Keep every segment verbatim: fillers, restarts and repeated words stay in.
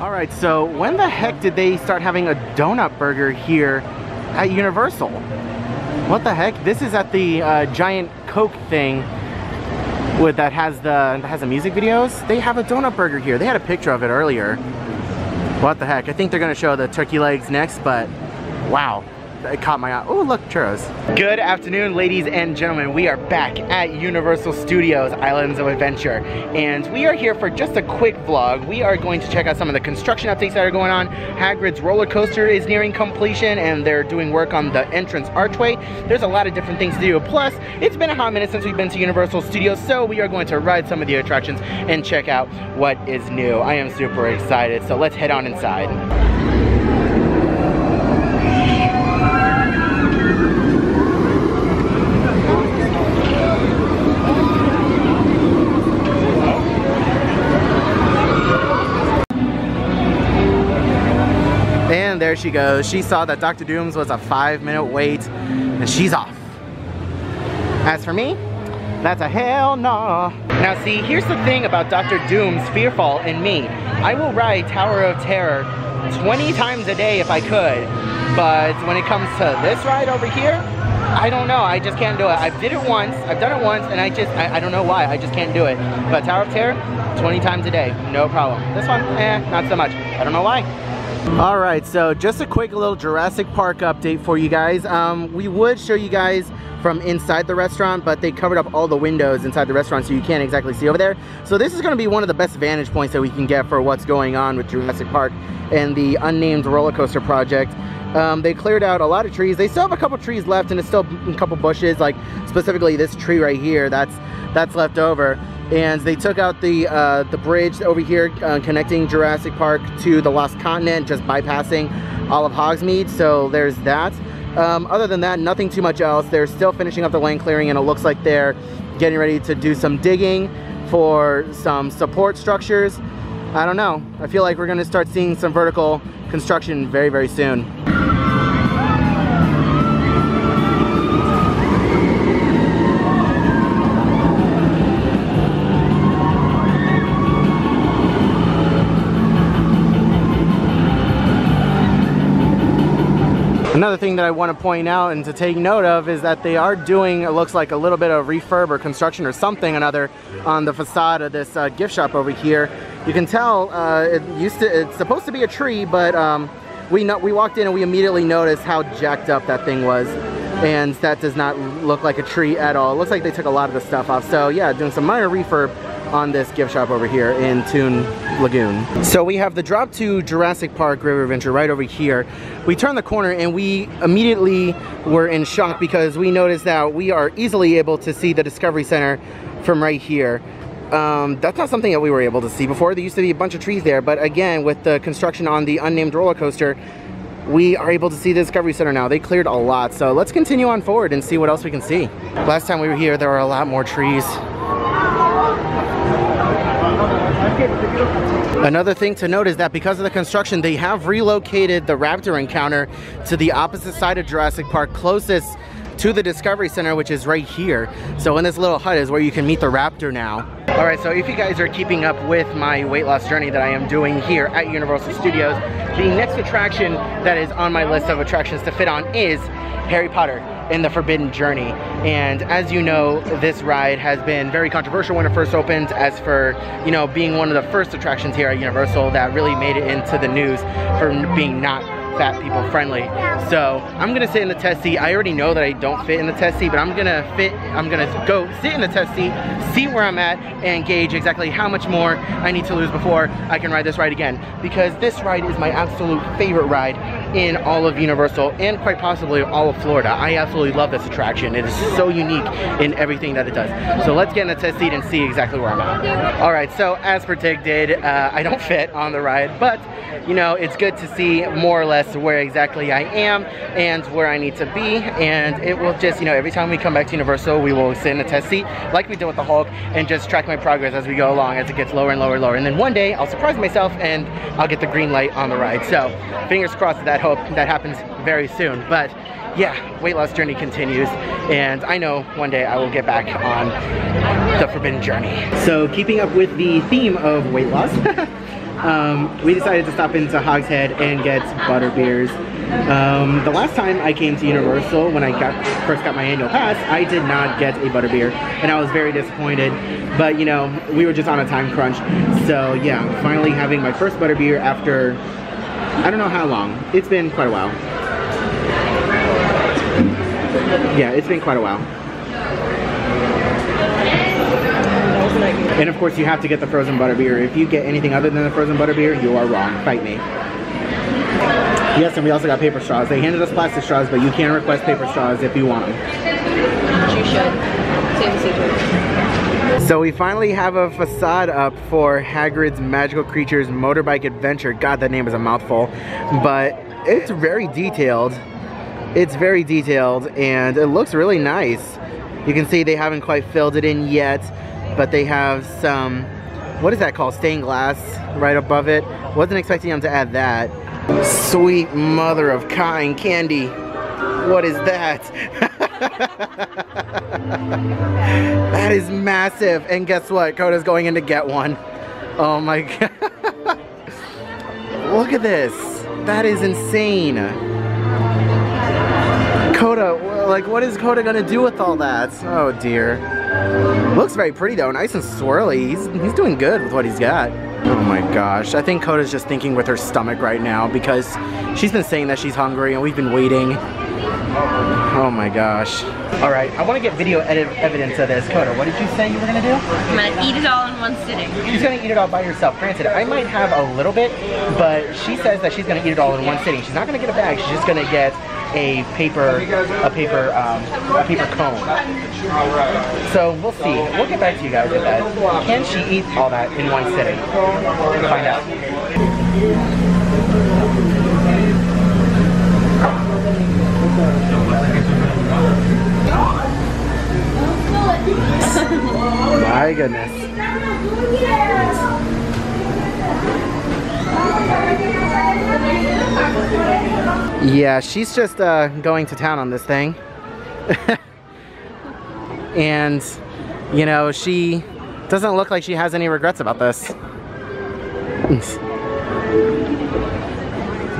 All right, so when the heck did they start having a donut burger here at Universal? What the heck? This is at the uh, giant Coke thing with that has the that has the music videos. They have a donut burger here. They had a picture of it earlier. What the heck? I think they're gonna show the turkey legs next, but wow. It caught my eye. Oh, look, churros. Good afternoon, ladies and gentlemen. We are back at Universal Studios Islands of Adventure, and we are here for just a quick vlog. We are going to check out some of the construction updates that are going on. Hagrid's roller coaster is nearing completion, and they're doing work on the entrance archway. There's a lot of different things to do. Plus, it's been a hot minute since we've been to Universal Studios, so we are going to ride some of the attractions and check out what is new. I am super excited, so let's head on inside. There she goes. She saw that Doctor Doom's was a five minute wait and she's off. As for me, that's a hell no. Now see, here's the thing about Doctor Doom's Fearfall and me. I will ride Tower of Terror twenty times a day if I could, but when it comes to this ride over here, I don't know, I just can't do it. I did it once, I've done it once, and I just, I, I don't know why, I just can't do it. But Tower of Terror, twenty times a day, no problem. This one, eh, not so much. I don't know why. All right, so just a quick little Jurassic Park update for you guys. Um, we would show you guys from inside the restaurant, but they covered up all the windows inside the restaurant, so you can't exactly see over there. So this is gonna be one of the best vantage points that we can get for what's going on with Jurassic Park and the unnamed roller coaster project. Um, they cleared out a lot of trees. They still have a couple trees left, and it's still a couple bushes, like specifically this tree right here, that's that's left over. And they took out the uh, the bridge over here uh, connecting Jurassic Park to the Lost Continent, just bypassing all of Hogsmeade, so there's that. Um, other than that, nothing too much else. They're still finishing up the land clearing, and it looks like they're getting ready to do some digging for some support structures. I don't know. I feel like we're gonna start seeing some vertical construction very, very soon. Another thing that I want to point out and to take note of is that they are doing, it looks like, a little bit of refurb or construction or something another on the facade of this uh, gift shop over here. You can tell uh, it used to, it's supposed to be a tree, but um, we no, we walked in and we immediately noticed how jacked up that thing was, and that does not look like a tree at all. It looks like they took a lot of the stuff off. So yeah, doing some minor refurb on this gift shop over here in Toon Lagoon. So we have the drop to Jurassic Park River Adventure right over here. We turn the corner and we immediately were in shock because we noticed that we are easily able to see the Discovery Center from right here. Um, that's not something that we were able to see before. There used to be a bunch of trees there, but again, with the construction on the unnamed roller coaster, we are able to see the Discovery Center now. They cleared a lot, so let's continue on forward and see what else we can see. Last time we were here, there were a lot more trees. Another thing to note is that because of the construction, they have relocated the raptor encounter to the opposite side of Jurassic Park, closest to the Discovery Center, which is right here. So in this little hut is where you can meet the raptor now. All right, so if you guys are keeping up with my weight loss journey that I am doing here at Universal Studios, the next attraction that is on my list of attractions to fit on is Harry Potter and the Forbidden Journey. And as you know, this ride has been very controversial when it first opened, as for, you know, being one of the first attractions here at Universal that really made it into the news for being not fat people friendly. So I'm gonna sit in the test seat. I already know that I don't fit in the test seat, but I'm gonna fit, I'm gonna go sit in the test seat, see where I'm at, and gauge exactly how much more I need to lose before I can ride this ride again. Because this ride is my absolute favorite ride in all of Universal, and quite possibly all of Florida. I absolutely love this attraction. It is so unique in everything that it does. So let's get in the test seat and see exactly where I'm at. All right, so as predicted, uh, I don't fit on the ride, but you know, it's good to see more or less where exactly I am and where I need to be. And it will just, you know, every time we come back to Universal, we will sit in the test seat like we did with the Hulk and just track my progress as we go along, as it gets lower and lower and lower. And then one day I'll surprise myself and I'll get the green light on the ride. So fingers crossed that hope that happens very soon. But yeah, weight loss journey continues, and I know one day I will get back on the Forbidden Journey. So keeping up with the theme of weight loss, um, we decided to stop into Hogshead and get butterbeers. Um, the last time I came to Universal, when I got first got my annual pass, I did not get a butterbeer, and I was very disappointed. But you know, we were just on a time crunch, so yeah, finally having my first butterbeer after I don't know how long. It's been quite a while. Yeah, it's been quite a while. And of course, you have to get the frozen butterbeer. If you get anything other than the frozen butterbeer, you are wrong. Fight me. Yes, and we also got paper straws. They handed us plastic straws, but you can request paper straws if you want them. You should. So we finally have a facade up for Hagrid's Magical Creatures Motorbike Adventure. God, that name is a mouthful. But it's very detailed. It's very detailed, and it looks really nice. You can see they haven't quite filled it in yet, but they have some, what is that called? Stained glass right above it. Wasn't expecting them to add that. Sweet mother of kind candy. What is that? That is massive. And guess what? Coda's going in to get one. Oh my god. Look at this. That is insane. Coda, like what is Coda gonna do with all that? Oh dear. Looks very pretty though. Nice and swirly. He's, he's doing good with what he's got. Oh my gosh, I think Coda's just thinking with her stomach right now because she's been saying that she's hungry and we've been waiting. Oh my gosh. All right, I want to get video edit evidence of this. Coda, what did you say you were going to do? I'm going to eat it all in one sitting. She's going to eat it all by herself. Granted, I might have a little bit, but she says that she's going to eat it all in one sitting. She's not going to get a bag, she's just going to get a paper, a paper, um, a paper cone. So we'll see. We'll get back to you guys with that. Can she eat all that in one sitting? We'll find out. My goodness. Yeah, she's just uh, going to town on this thing. And, you know, she doesn't look like she has any regrets about this.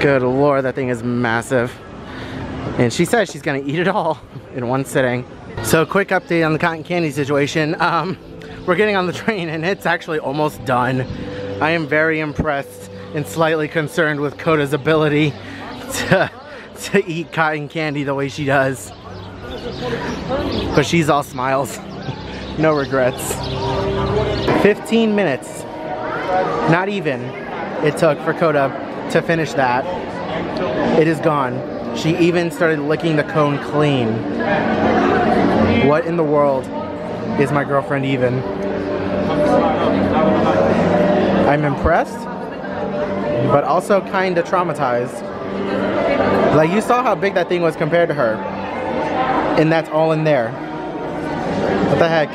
Good lord, that thing is massive. And she says she's gonna eat it all in one sitting. So quick update on the cotton candy situation. Um, we're getting on the train and it's actually almost done. I am very impressed and slightly concerned with Coda's ability to, to eat cotton candy the way she does. But she's all smiles. No regrets. fifteen minutes. Not even it took for Coda to finish that. It is gone. She even started licking the cone clean. What in the world is my girlfriend even? I'm impressed, but also kind of traumatized. Like, you saw how big that thing was compared to her. And that's all in there. What the heck?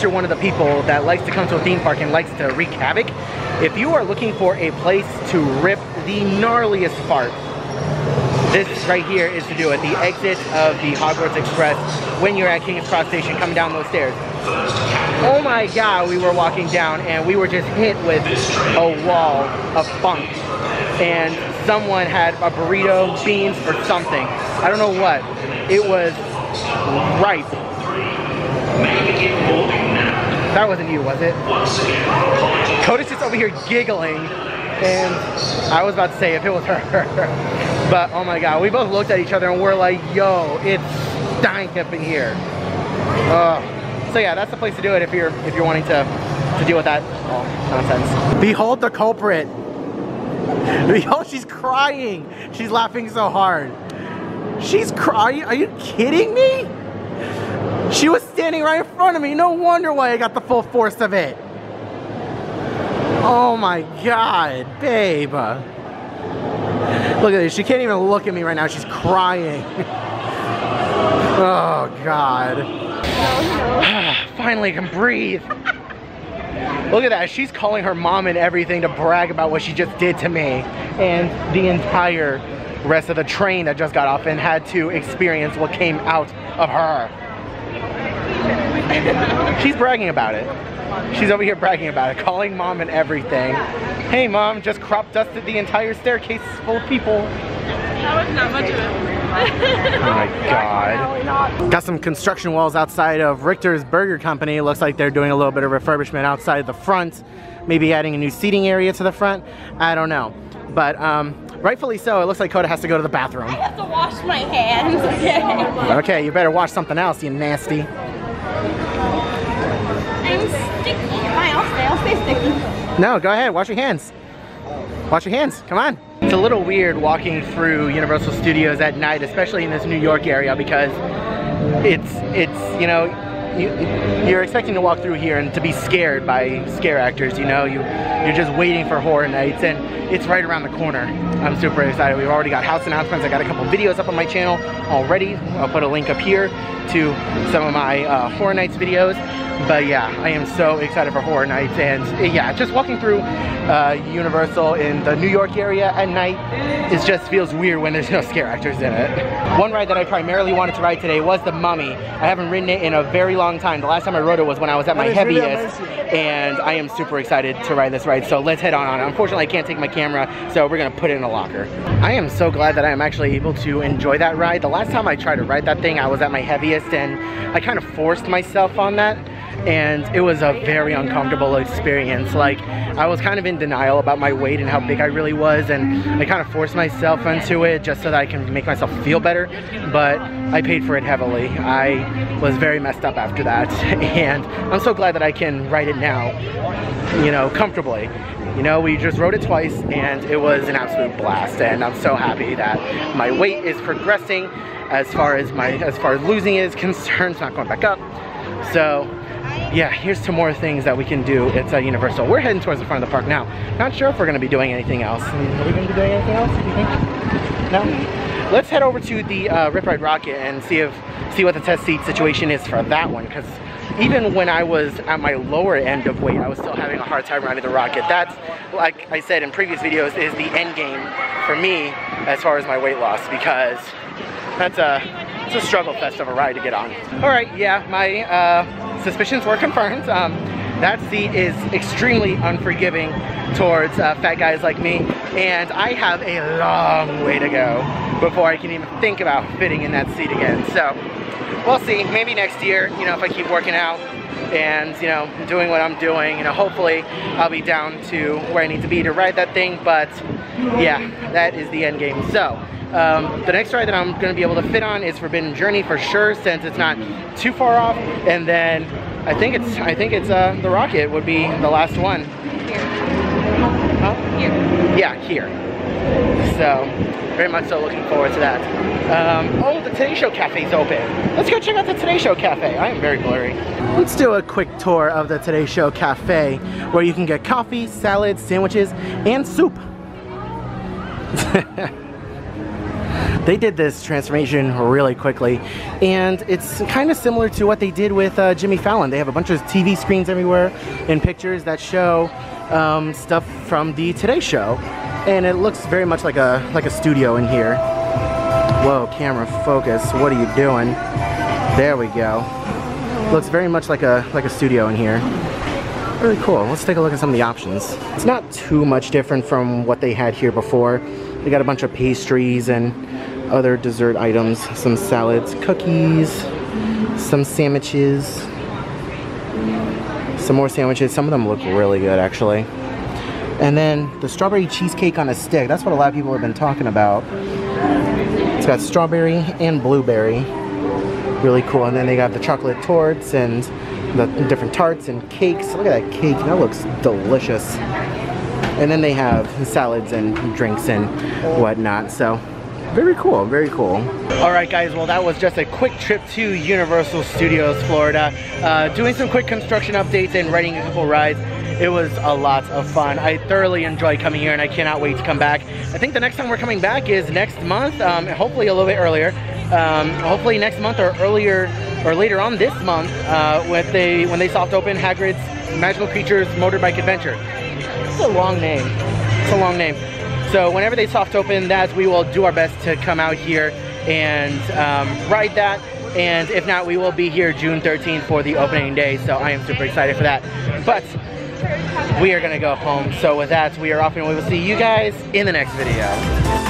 You're one of the people that likes to come to a theme park and likes to wreak havoc, if you are looking for a place to rip the gnarliest fart, this right here is to do it. The exit of the Hogwarts Express when you're at King's Cross Station coming down those stairs. Oh my god, we were walking down and we were just hit with a wall of funk. And someone had a burrito, beans, or something. I don't know what. It was ripe. That wasn't you, was it? Coda's just over here giggling, and I was about to say if it was her. But oh my god, we both looked at each other and we're like, yo, it's stank up in here. Uh, so yeah, that's the place to do it if you're if you're wanting to, to deal with that oh, nonsense. Behold the culprit. Behold, she's crying. She's laughing so hard. She's crying? Are you kidding me? She was standing right in front of me. No wonder why I got the full force of it. Oh my god, babe. Look at this. She can't even look at me right now. She's crying. Oh, God. Finally can breathe. Look at that. She's calling her mom and everything to brag about what she just did to me and the entire rest of the train that just got off and had to experience what came out of her. She's bragging about it. She's over here bragging about it, calling mom and everything. Hey, mom, just crop dusted the entire staircase full of people. That was not much of it. Oh my God. Got some construction walls outside of Richter's Burger Company. Looks like they're doing a little bit of refurbishment outside the front. Maybe adding a new seating area to the front. I don't know. But um, rightfully so, it looks like Coda has to go to the bathroom. I have to wash my hands. Okay, okay, you better wash something else, you nasty. I'm sticky. Fine, I'll stay. I'll stay sticky. No, go ahead. Wash your hands. Wash your hands. Come on. It's a little weird walking through Universal Studios at night, especially in this New York area, because it's, it's you know, you, you're expecting to walk through here and to be scared by scare actors, you know? You, you're just waiting for horror nights, and it's right around the corner. I'm super excited. We've already got house announcements. I got a couple videos up on my channel already. I'll put a link up here to some of my uh, horror nights videos. But yeah, I am so excited for horror nights, and yeah, just walking through uh, Universal in the New York area at night, it just feels weird when there's no scare actors in it. One ride that I primarily wanted to ride today was The Mummy. I haven't ridden it in a very long time. The last time I rode it was when I was at my heaviest, and I am super excited to ride this ride, so let's head on on. Unfortunately, I can't take my camera, so we're gonna put it in a locker. I am so glad that I am actually able to enjoy that ride. The last time I tried to ride that thing, I was at my heaviest, and I kind of forced myself on that. And it was a very uncomfortable experience. Like, I was kind of in denial about my weight and how big I really was, and I kind of forced myself into it just so that I can make myself feel better, but I paid for it heavily. I was very messed up after that, and I'm so glad that I can ride it now, you know, comfortably. You know, we just rode it twice, and it was an absolute blast, and I'm so happy that my weight is progressing as far as my, as far as losing is concerned. It's not going back up, so yeah, here's some more things that we can do at uh, Universal. We're heading towards the front of the park now. Not sure if we're going to be doing anything else. Are we going to be doing anything else, do you think? No? Let's head over to the uh, Rip Ride Rocket and see if see what the test seat situation is for that one. Because even when I was at my lower end of weight, I was still having a hard time riding the Rocket. That's, like I said in previous videos, is the end game for me as far as my weight loss. Because that's a... It's a struggle fest of a ride to get on. All right, yeah, my uh, suspicions were confirmed. Um, that seat is extremely unforgiving towards uh, fat guys like me, and I have a long way to go before I can even think about fitting in that seat again. So we'll see, maybe next year, you know, if I keep working out and, you know, doing what I'm doing, you know, hopefully I'll be down to where I need to be to ride that thing, but yeah, that is the end game. So. Um, the next ride that I'm going to be able to fit on is Forbidden Journey for sure, since it's not too far off. And then I think it's I think it's uh, the Rocket would be the last one. Here. Huh? Here. Yeah, here. So very much so looking forward to that. Um, oh, the Today Show Cafe is open. Let's go check out the Today Show Cafe. I am very blurry. Let's do a quick tour of the Today Show Cafe, where you can get coffee, salads, sandwiches, and soup. They did this transformation really quickly, and it's kind of similar to what they did with uh, Jimmy Fallon. They have a bunch of T V screens everywhere and pictures that show um, stuff from the Today Show, and it looks very much like a like a studio in here. Whoa, camera focus, what are you doing? There we go. Looks very much like a like a studio in here. Really cool. Let's take a look at some of the options. It's not too much different from what they had here before. They got a bunch of pastries and other dessert items, some salads, cookies, some sandwiches, some more sandwiches. Some of them look really good, actually. And then the strawberry cheesecake on a stick. That's what a lot of people have been talking about. It's got strawberry and blueberry. Really cool. And then they got the chocolate torts and the different tarts and cakes. Look at that cake. That looks delicious. And then they have salads and drinks and whatnot. So very cool, very cool. All right guys, well that was just a quick trip to Universal Studios Florida, uh, doing some quick construction updates and riding a couple rides. It was a lot of fun. I thoroughly enjoyed coming here and I cannot wait to come back. I think the next time we're coming back is next month, um, hopefully a little bit earlier. Um, hopefully next month or earlier or later on this month uh, when, they, when they soft open Hagrid's Magical Creatures Motorbike Adventure. It's a long name. It's a long name. So whenever they soft open that, we will do our best to come out here and um, ride that. And if not, we will be here June thirteenth for the opening day. So I am super excited for that. But we are gonna go home. So with that, we are off and we will see you guys in the next video.